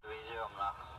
对于这种了。